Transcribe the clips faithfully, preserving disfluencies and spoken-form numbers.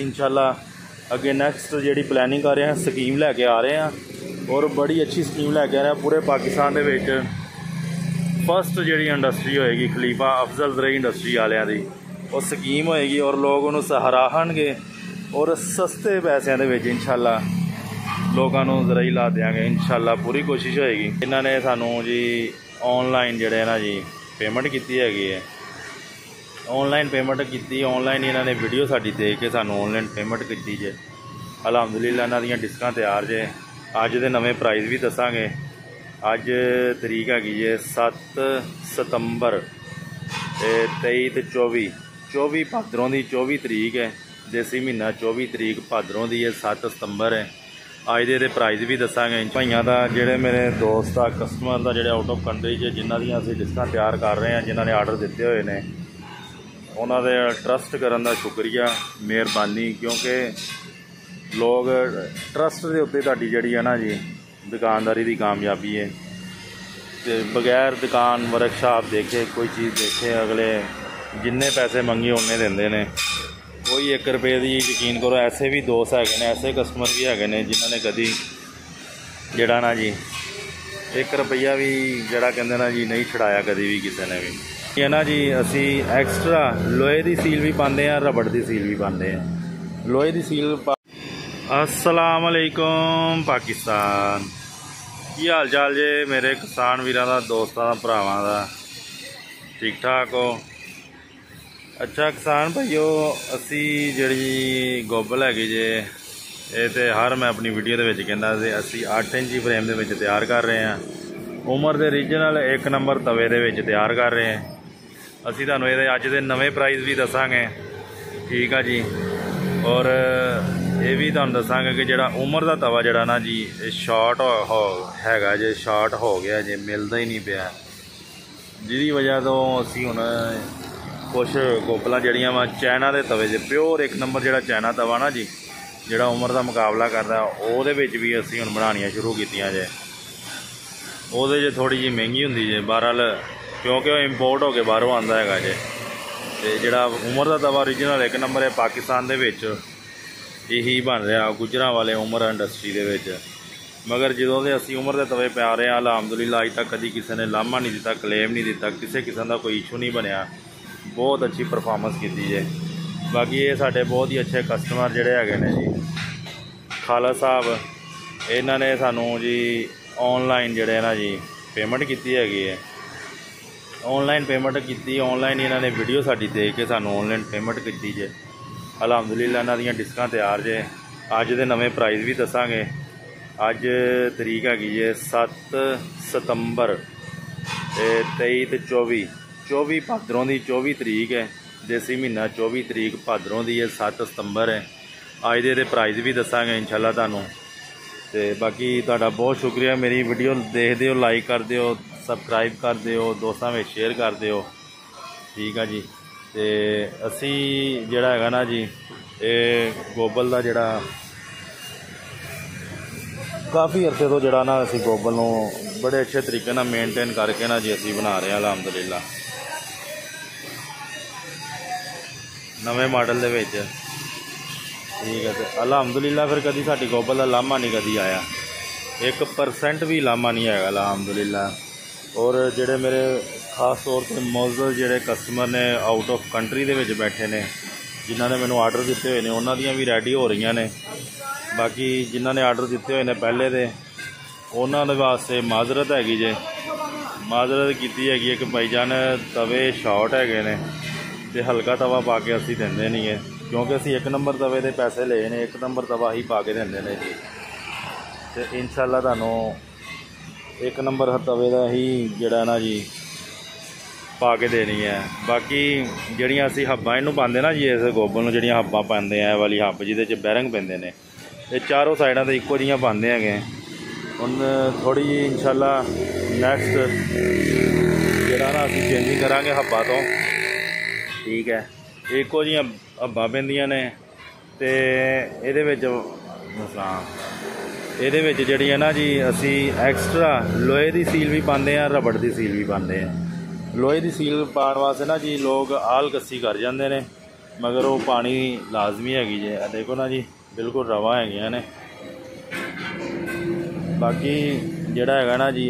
इंशाल्लाह अगे नैक्सट जी प्लानिंग कर रहे हैं, स्कीम लैके आ रहे हैं और बड़ी अच्छी स्कीम लैके आ रहे हैं। पूरे पाकिस्तान के फस्ट जी इंडस्ट्री होएगी खलीफा अफजल ज़राई इंडस्ट्री वालियां दी, और स्कीम होएगी और लोग उन्होंने सराहणगे और सस्ते पैसों के इंशाल्लाह लोगों को ज़राई ला देंगे। इंशाल्लाह पूरी कोशिश होएगी। इन्होंने सानू जी ऑनलाइन जड़े ना जी पेमेंट की हैगी है, ऑनलाइन पेमेंट की, ऑनलाइन इन्होंने वीडियो साड़ी देख के सानू ऑनलाइन पेमेंट की जे। अलहमदुलिल्लाह इन्हां दीयां डिस्क तैयार जे। अज दे नवे प्राइस भी दसांगे। अज तरीक हैगी जे सत्त सितंबर, तेई ते चौबी चौबी भादरों की चौबी तरीक है, देसी महीना चौबी तरीक भादरों की है, सत्त सितंबर है। अज दे प्राइस भी दसांगे। भाइयों का जोड़े मेरे दोस्त आ कस्टमर का जोड़े आउट ऑफ कंट्री है, जिन्हों दी डिस्क तैयार कर रहे हैं, जिन्होंने आर्डर दिते हुए ने, उन्होंने ट्रस्ट करन दा शुक्रिया मेहरबानी, क्योंकि लोग ट्रस्ट के उत्ते तुहाडी जिहड़ी है ना जी दुकानदारी की कामयाबी है। तो बगैर दुकान वर्कशॉप देखे कोई चीज़ देखे अगले जिन्ने पैसे मंगे उन्ने देंदे ने, कोई एक रुपये की यकीन करो। ऐसे भी दोस्त हैगे ने, ऐसे कस्टमर भी हैगे ने जिन्होंने कभी जड़ा ना जी एक रुपया भी जड़ा कहंदे ना जी नहीं छड़ाया कभी भी किसी ने भी है ना जी। असी एक्स्ट्रा लोहे की सील भी पाते हैं, रबड़ की सील भी पाते हैं, लोहे की सील पा। अस्सलाम वालेकुम पाकिस्तान, की हाल चाल जे मेरे किसान वीरों का, दोस्तों का, भरावां का, ठीक ठाक हो? अच्छा किसान भाइयों, असी जड़ी गोबल हैगी जे ये तो हर मैं अपनी वीडियो दे विच कहंदा जे असी आठ इंची फ्रेम दे विच तैयार कर रहे हैं, उमर दे रीजनल एक नंबर तवे दे विच तैयार कर रहे हैं। असी तुहानूं इहदे अज दे नवे प्राइस भी दसांगे, ठीक है जी, और ये भी तुहानूं दसांगे कि जिहड़ा उमर दा तवा जिहड़ा ना जी शार्ट हो हैगा जे, शार्ट हो गया जे, मिलदा ही नहीं पिया, जिहदी वजह तो असी हुण कुछ गोपलां जिहड़ियां वा चाइना दे तवे जे प्योर एक नंबर जिहड़ा चाइना तवा ना जी जिहड़ा उमर दा मुकाबला करदा ओहदे विच भी असी हुण बनाणियां शुरू कीतियां जे। ओहदे च थोड़ी जी महंगी हुंदी जे बहरहाल, क्योंकि वह इंपोर्ट होकर बाहरों आता है जे। तो जोड़ा उमर का तवा ओरिजिनल एक नंबर है पाकिस्तान के, यही बन रहा गुजर वाले उमर इंडस्ट्री के, मगर जो असी उमर के तवे पा रहे हैं अलहमदुलिल्ला अज तक कभी किसी ने लामा नहीं दिता, क्लेम नहीं दिता, किसी किस्म का कोई इशू नहीं बनया। बहुत अच्छी परफॉर्मेंस की जे। बाकी ये साढ़े बहुत ही अच्छे कस्टमर जोड़े है ने जी खाला साहब, इन्होंने सानू जी ऑनलाइन जोड़े ना जी पेमेंट की हैगी है, ऑनलाइन पेमेंट की, ऑनलाइन इन्होंने वीडियो साड़ी देख के सानू ऑनलाइन पेमेंट की जे। अलहमदुलिल्ला इन्हां दीयां डिस्क तैयार जे। अज दे नवे प्राइस भी दसांगे। अज तरीक हैगी जे सत्त सितंबर, तेई ते चौबी चौबी भादरों की चौबी तरीक है, देसी महीना चौबी तरीक भादरों की है, सत्त सितंबर है। अज दे प्राइस भी दसांगे इंशाल्लाह तुहानूं। ते बाकी तुहाडा बहुत शुक्रिया, मेरी वीडियो देखदे हो, लाइक करदे हो, सबसक्राइब कर दिओ, दोस्तों में शेयर कर दिओ, ठीक है जी। तो असी जड़ा है ना जी ये गोबल का जड़ा काफ़ी अरसे तो जड़ा ना असी गोबल नूं बड़े अच्छे तरीके ना मेनटेन करके ना जी असी बना रहे हैं अलहमदुलिल्ला। नवे मॉडल दे विच ठीक है। तो अलहमदुलिल्ला फिर कभी साडी गोबल का लामा नहीं कभी आया, एक परसेंट भी लामा नहीं है अलहमदुलिल्ला। और जेडे मेरे खास तौर पर मौजूद जेडे कस्टमर ने आउट ऑफ कंट्री दे विच बैठे ने, जिन्होंने मैनू आर्डर दिते हुए ने, उन्हां दियां भी रेडी हो रही ने। बाकी जिन्होंने आर्डर दिते हुए ने पहले दे उन्हां दे वास्ते माजरत हैगी जे, माजरत कीती हैगी है कि भाई जान तवे शॉर्ट हैगे ने ते हल्का तवा पा के असी देंदे नहीं है, क्योंकि असी एक नंबर तवे दे पैसे ले ने, एक नंबर तवा ही पा के देंदे ने जी। ते इंशाल्लाह तुहानूं एक नंबर तवे का ही जड़ा ना जी पा के देनी है। बाकी जड़ियाँ असी हब्बां इनू पाते ना जी, इस गोबल में जड़ियाँ हब्बां पाते हैं, वाली हब्ब जिहदे च बैरंग पैंदे ने, ये चारों साइडां ते इक्को जिहियां पाते हैं। हुण थोड़ी जी इंशाल्लाह नैक्सट जड़ा ना असी चेंजिंग करांगे हब्बां तो, ठीक है। इक्को जिहियां हब्बां पैंदियां ने ते इहदे विच ਇਹਦੇ ਵਿੱਚ ਜਿਹੜੀ ਹੈ ਨਾ ਜੀ ਅਸੀਂ ਐਕਸਟਰਾ ਲੋਹੇ ਦੀ ਸੀਲ ਵੀ ਪਾਉਂਦੇ ਹਾਂ, ਰਬੜ ਦੀ ਸੀਲ ਵੀ ਪਾਉਂਦੇ ਹਾਂ। ਲੋਹੇ ਦੀ ਸੀਲ ਪਾਉਣ ਵਾਸਤੇ ਨਾ ਜੀ ਲੋਕ ਆਲਕੱਸੀ ਕਰ ਜਾਂਦੇ ਨੇ, मगर वो पानी लाजमी है जी। देखो ना जी बिल्कुल रवा है ने। बाकी जोड़ा है ना जी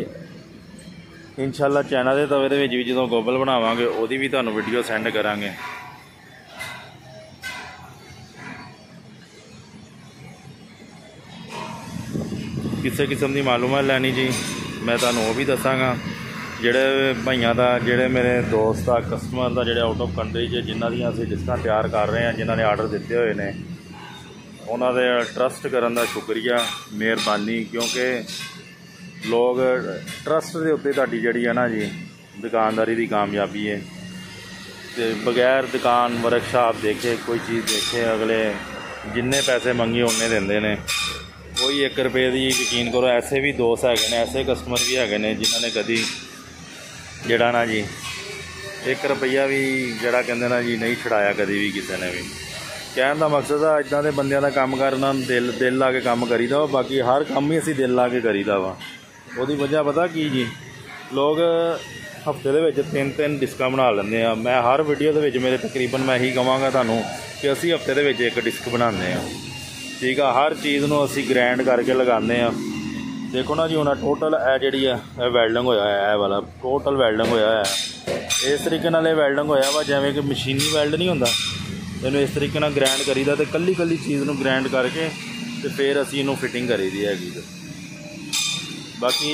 इंशाल्लाह चाइना के तवे के भी जो गोबल बनावे वो भी तुहानू वीडियो सेंड करांगे। किसी किस्म की मालूमात लैनी जी मैं तुहानू वो भी दसांगा। जोड़े भाइयों का जोड़े मेरे दोस्त आ कस्टमर का जोड़े आउट ऑफ कंट्री से जिन्हों दी डिस्कां तैयार कर रहे हैं जिन्होंने आर्डर दिते हुए ने उन्होंने ट्रस्ट करन दा शुक्रिया मेहरबानी, क्योंकि लोग ट्रस्ट के उत्ते तुहाडी जिहड़ी है ना जी दुकानदारी की कामयाबी है। तो बगैर दुकान वर्कशॉप देखे कोई चीज़ देखे अगले जिन्ने पैसे मंगे उन्ने देंदे ने, कोई एक रुपये की यकीन करो ऐसे भी दोस्त है ने, ऐसे कस्टमर भी है ने जिन्होंने कभी जड़ा ना जी एक रुपया भी जड़ा कहते ना जी नहीं छड़ाया कभी भी किसी ने भी। कहने का मकसद है इदा के बंद का काम करना दिल दिल ला के काम करीदा वा, बाकी हर काम ही असी दिल ला के करीदा वा। वो वजह पता की जी लोग हफ्ते के तीन तीन डिस्क बना लेंगे। मैं हर वीडियो के मेरे तकरीबन मैं यही कहांगा थानू कि असी हफ्ते के एक डिस्क बनाने ठीक है। हर चीज़ में असी ग्रैंड करके लगाने आ। देखो ना जी हूँ टोटल ए जी है वैल्डिंग होया है वाला टोटल वैल्डिंग होया है इस तरीके वैल्डिंग होया वा जिवें कि मशीनी वैल्ड नहीं होंदा। इन्हूं इस तरीके नाल ग्रैंड करीदा ते कली कली चीज़ नूं ग्रैंड करके ते फिर असीं इनूं फिटिंग करी दी हैगी। बाकी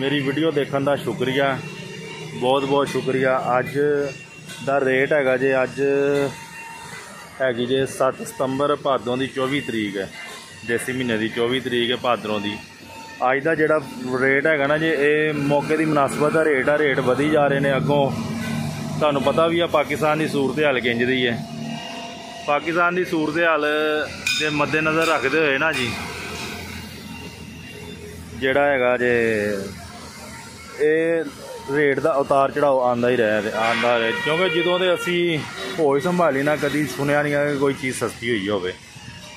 मेरी वीडियो देखण दा शुक्रिया, बहुत बहुत शुक्रिया। अज दा रेट हैगा जे अज हैगी जे सत्त सितंबर भादों की चौबी तरीक है देसी महीने की चौबी तरीक है भादरों की। अज का जोड़ा रेट है ना जी ये मौके की मुनासबत का रेट आ, रेट वधी जा रहे हैं। अगों तुहानू पता भी है पाकिस्तान की सूरत हाल किंज दी है। पाकिस्तान की सूरत हाल के मद्देनज़र रखते हुए ना जी जोड़ा है जे ये रेट का उतार चढ़ाव आंदा ही रहा आंदा रहा क्योंकि जदों के असी होश संभाली ना कभी सुनिया नहीं है कि कोई चीज़ सस्ती हुई हो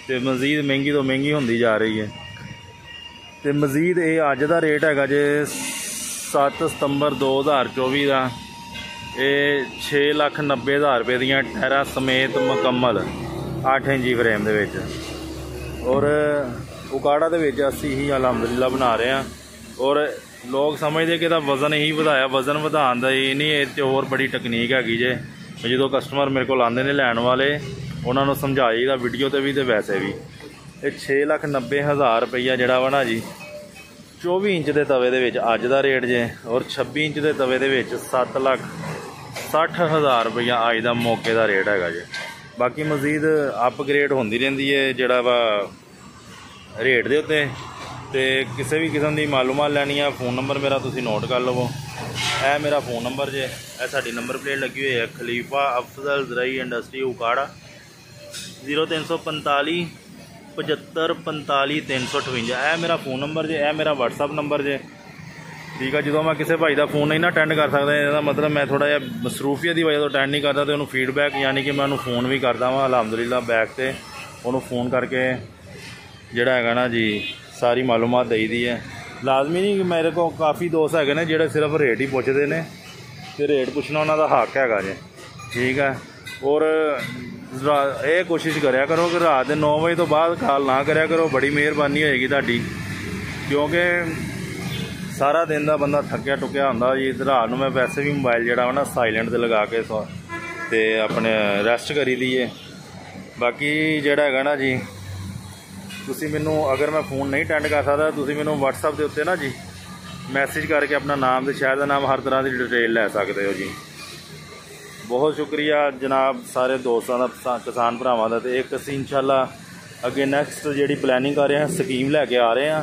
ते मजीद महंगी तो महंगी होंदी जा रही है। तो मजीद ये अज का रेट है जे सत्त सितंबर दो हज़ार चौबी का ये छे लख नब्बे हज़ार रुपये दियाँ टैरा समेत मुकम्मल अठ इंची फ्रेम के और ओकाड़ा के असी ही अलहमदुलिल्लाह बना रहे हैं। और लोग समझते कि वज़न ही वधाया, वज़न वधाने दा ही नहीं ये होर बड़ी तकनीक हैगी जे जो कस्टमर मेरे को आते ने लैन वाले उन्होंने समझाई दा वीडियो ते भी ते वैसे भी ये छे लख नब्बे हज़ार रुपया जोड़ा वा ना जी चौबी इंच के तवे दे विच अज दा रेट जे और छब्बी इंच के तवे दे विच सत्त लख सठ हज़ार रुपया अज दा मौके का रेट हैगा जे। बाकी मजीद अपग्रेड होंदी रहिंदी है जोड़ा वा रेट दे उत्ते। ते किसी भी किस्म की मालूमात लैनी है फोन नंबर मेरा तुसीं नोट कर लवो। ए मेरा फोन नंबर जे ए साडी नंबर प्लेट लगी हुई है खलीफा अफजल ज़राई इंडस्ट्री ओकाड़ा जीरो तीन सौ पंताली पचहत्तर पंताली तीन सौ अठवंजा यह मेरा फोन नंबर जे ए मेरा व्हाट्सएप नंबर जे ठीक है। जो मैं किसी भाई का फोन नहीं ना अटेंड कर सकता इसका मतलब मैं थोड़ा जहा मसरूफियत की वजह तो अटेंड नहीं करता तो उन्होंने फीडबैक यानी कि मैं उन्होंने फोन भी करता वहाँ अलहमदुलिल्लाह बैक से उन्होंने फोन करके जोड़ा है ना जी सारी मालूमात दई दी है। लाजमी नहीं कि मेरे को काफ़ी दोस्त है ने जो सिर्फ रेट ही पुछते हैं तो रेट पूछना उन्होंने हक है जे ठीक है। और ये कोशिश करा करो कि रात के नौ बजे तो बाद कॉल ना करा करो, बड़ी मेहरबानी होएगी तुहाडी क्योंकि सारा दिन का बंदा थकिया टुकिया होंदा जी। रात में वैसे भी मोबाइल जोड़ा ना साइलेंट से लगा के सो ते अपने रेस्ट करी दी है। बाकी जोड़ा है ना जी तुसी मैनू अगर मैं फ़ोन नहीं अटेंड कर सकता तुसी मैनू व्हाट्सएप के उत्ते ना जी मैसेज करके अपना नाम तो शहर का नाम हर तरह की डिटेल लै सकते हो जी। बहुत शुक्रिया जनाब सारे दोस्तों का किसान भरावां दा। एक असी इंशाल्लाह अगे नैक्सट जी प्लैनिंग कर रहे हैं स्कीम लैके आ रहे हैं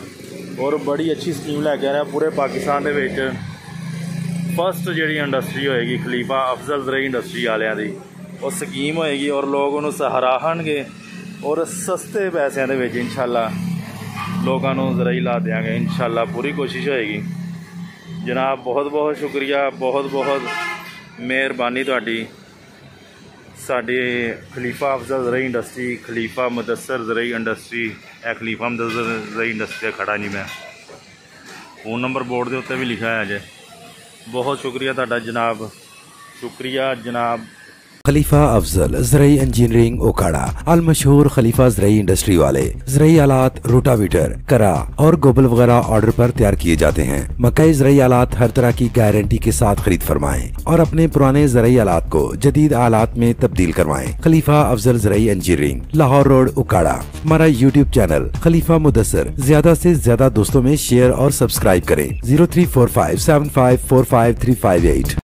और बड़ी अच्छी स्कीम लैके आ रहे हैं पूरे पाकिस्तान दे विच फस्ट जी इंडस्ट्री होएगी खलीफा अफजल ज़राई इंडस्ट्री वालियां दी और स्कीम होएगी और लोग उन्होंने सराहणगे और सस्ते पैसों के विच इंशाल्लाह लोगों को ज़राई ला देंगे इंशाल्लाह पूरी कोशिश होएगी। जनाब बहुत बहुत शुक्रिया, बहुत बहुत मेहरबानी तुहाडी। साडे खलीफा अफजल ज़राई इंडस्ट्री खलीफा मुदस्सर ज़राई इंडस्ट्री ए खलीफा मुदस्सर ज़राई इंडस्ट्री खड़ा जी मैं फोन नंबर बोर्ड के उत्ते भी लिखा है जे। बहुत शुक्रिया तुहाडा जनाब, शुक्रिया जनाब। खलीफा अफजल ज़राई इंजीनियरिंग ओकाड़ा अल मशहूर खलीफा ज़राई इंडस्ट्री वाले ज़राई आलात रोटावीटर करा और गोबल वगैरह ऑर्डर पर तैयार किए जाते हैं। मकई ज़राई आलात हर तरह की गारंटी के साथ खरीद फरमाएं और अपने पुराने ज़राई आलात को जदीद आलात में तब्दील करवाएं। Khalifa Afzal Zarai engineering, Lahore road, Okara. हमारा यूट्यूब चैनल खलीफा मुदस्सर ज्यादा से ज्यादा दोस्तों में शेयर और सब्सक्राइब करें। Zero three four five seven five four five three five eight.